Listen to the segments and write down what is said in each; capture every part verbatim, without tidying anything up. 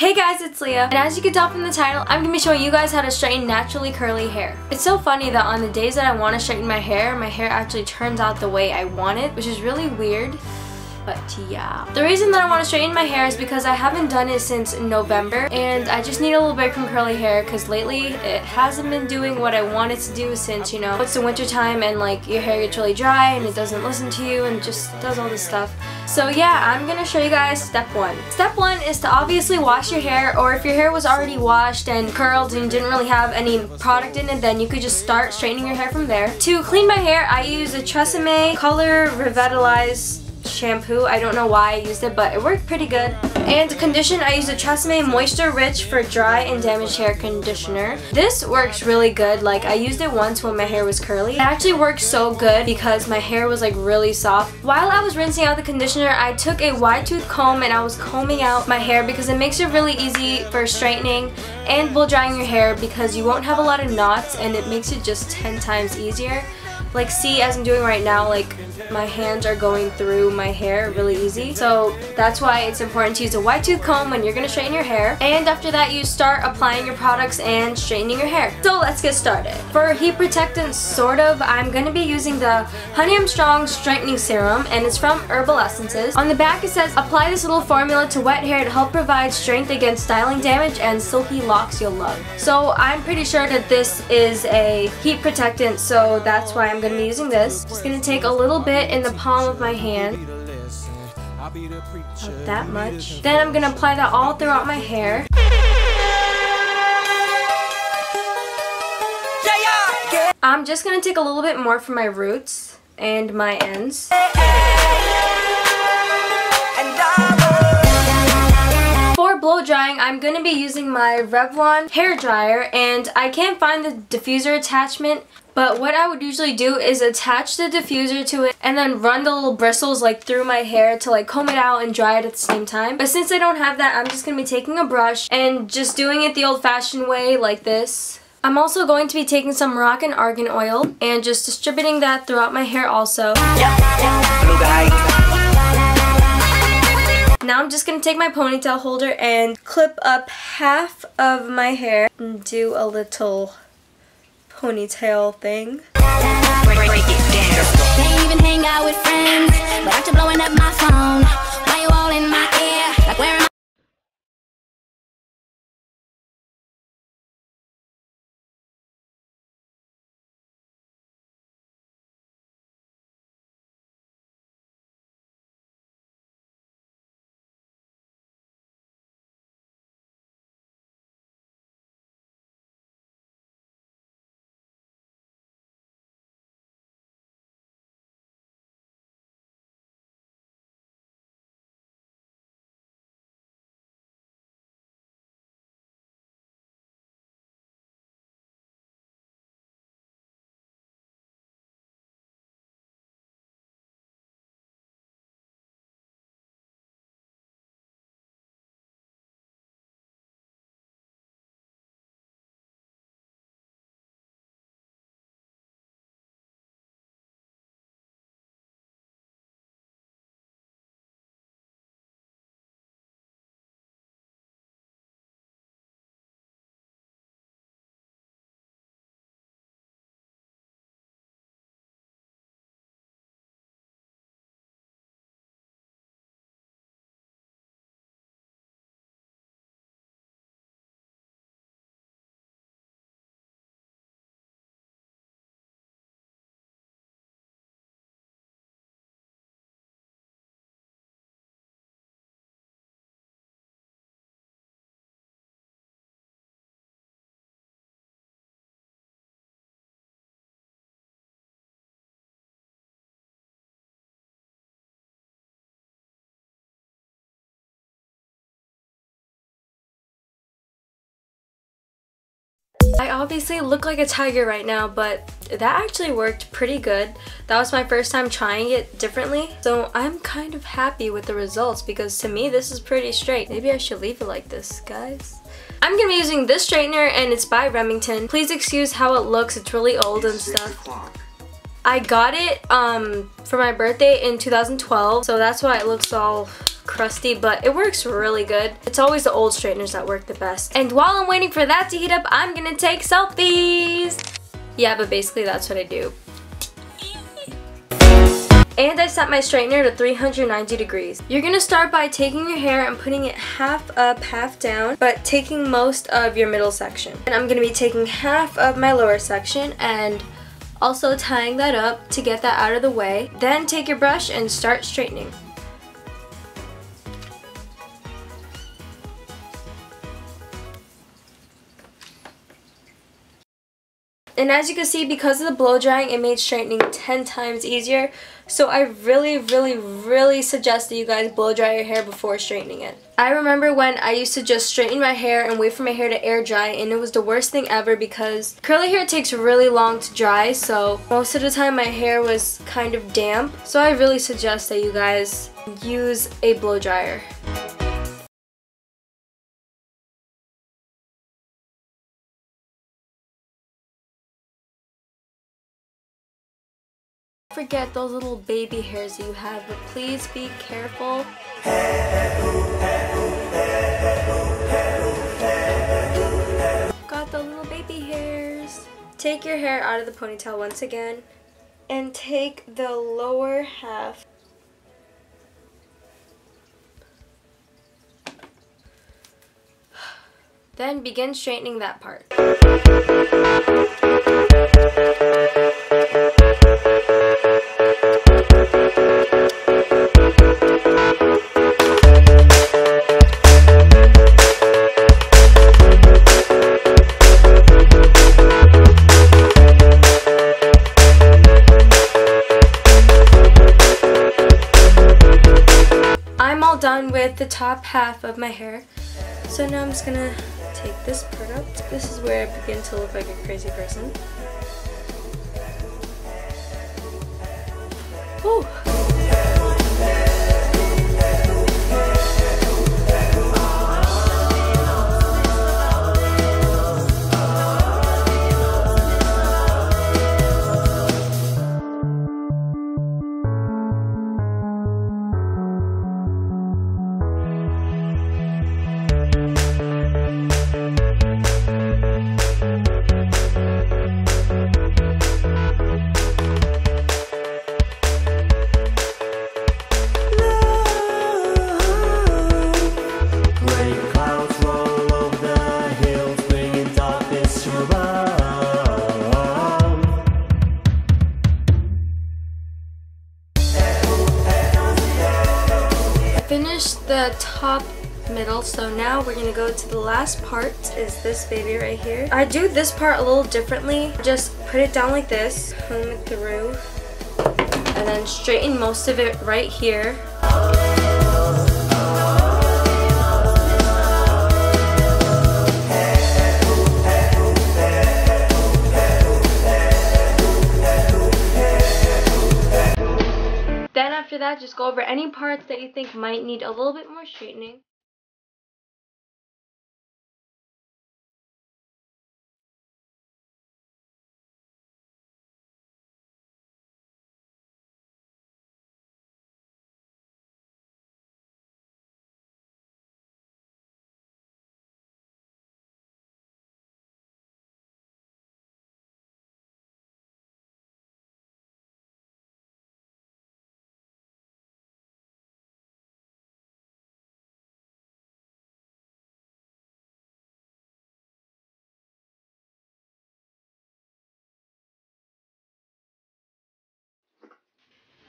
Hey guys, it's Leah, and as you can tell from the title, I'm going to be showing you guys how to straighten naturally curly hair. It's so funny that on the days that I want to straighten my hair, my hair actually turns out the way I want it, which is really weird. But yeah. The reason that I want to straighten my hair is because I haven't done it since November and I just need a little break from curly hair because lately it hasn't been doing what I want it to do since, you know, it's the winter time and like your hair gets really dry and it doesn't listen to you and just does all this stuff. So yeah, I'm going to show you guys step one. Step one is to obviously wash your hair, or if your hair was already washed and curled and you didn't really have any product in it, then you could just start straightening your hair from there. To clean my hair, I use a TRESemmé Color Revitalize shampoo. I don't know why I used it, but it worked pretty good. And condition, I use a TRESemmé Moisture Rich for Dry and Damaged Hair Conditioner. This works really good. Like, I used it once when my hair was curly. It actually worked so good because my hair was like really soft. While I was rinsing out the conditioner, I took a wide tooth comb and I was combing out my hair because it makes it really easy for straightening and blow drying your hair because you won't have a lot of knots and it makes it just ten times easier. Like, see, as I'm doing right now, like, my hands are going through my hair really easy. So that's why it's important to use a wide tooth comb when you're going to straighten your hair. And after that, you start applying your products and straightening your hair. So let's get started. For heat protectant, sort of, I'm going to be using the Honey I'm Strong Straightening Serum, and it's from Herbal Essences. On the back, it says, apply this little formula to wet hair to help provide strength against styling damage and silky locks you'll love. So I'm pretty sure that this is a heat protectant, so that's why I'm I'm going to be using this. Just going to take a little bit in the palm of my hand. Not that much. Then I'm going to apply that all throughout my hair. I'm just going to take a little bit more from my roots and my ends. Blow drying, I'm going to be using my Revlon hair dryer, and I can't find the diffuser attachment, but what I would usually do is attach the diffuser to it and then run the little bristles like through my hair to like comb it out and dry it at the same time. But since I don't have that, I'm just going to be taking a brush and just doing it the old-fashioned way like this. I'm also going to be taking some Moroccan argan oil and just distributing that throughout my hair also. Now I'm just going to take my ponytail holder and clip up half of my hair and do a little ponytail thing. Break, break it down. Can't even hang out with friends, but after blowing up my phone, why you all in my ear? Like, where am I? I obviously look like a tiger right now, but that actually worked pretty good. That was my first time trying it differently, so I'm kind of happy with the results because to me this is pretty straight. Maybe I should leave it like this, guys. I'm going to be using this straightener and it's by Remington. Please excuse how it looks, it's really old and stuff. I got it um, for my birthday in two thousand twelve, so that's why it looks all crusty, but it works really good. It's always the old straighteners that work the best. And while I'm waiting for that to heat up, I'm gonna take selfies. Yeah, but basically that's what I do. And I set my straightener to three hundred ninety degrees. You're gonna start by taking your hair and putting it half up, half down, but taking most of your middle section. And I'm gonna be taking half of my lower section and also tying that up to get that out of the way. Then take your brush and start straightening. And as you can see, because of the blow drying, it made straightening ten times easier. So I really, really, really suggest that you guys blow dry your hair before straightening it. I remember when I used to just straighten my hair and wait for my hair to air dry, and it was the worst thing ever because curly hair takes really long to dry, so most of the time my hair was kind of damp. So I really suggest that you guys use a blow dryer. Forget those little baby hairs that you have, but please be careful. Got the little baby hairs. Take your hair out of the ponytail once again and take the lower half. Then begin straightening that part. Done with the top half of my hair, so now I'm just gonna take this part up. This is where I begin to look like a crazy person. Whew. Finished the top middle, so now we're gonna go to the last part, is this baby right here. I do this part a little differently. Just put it down like this, comb it through, and then straighten most of it right here. After that, just go over any parts that you think might need a little bit more straightening.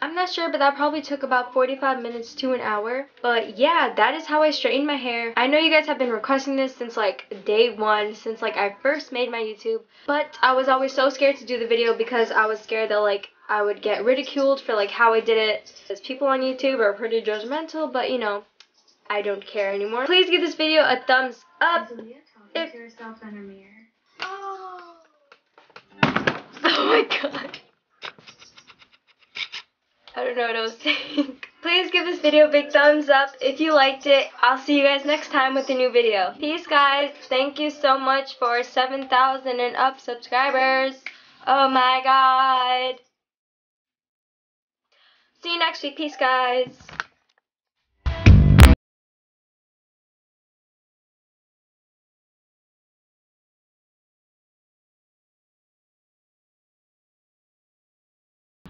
I'm not sure, but that probably took about forty-five minutes to an hour. But yeah, that is how I straightened my hair. I know you guys have been requesting this since like day one, since like I first made my YouTube. But I was always so scared to do the video because I was scared that like I would get ridiculed for like how I did it. Because people on YouTube are pretty judgmental, but you know, I don't care anymore. Please give this video a thumbs up. If... Oh. Oh my god. I don't know what I was saying. Please give this video a big thumbs up if you liked it. I'll see you guys next time with a new video. Peace, guys. Thank you so much for seven thousand and up subscribers. Oh my god. See you next week. Peace, guys.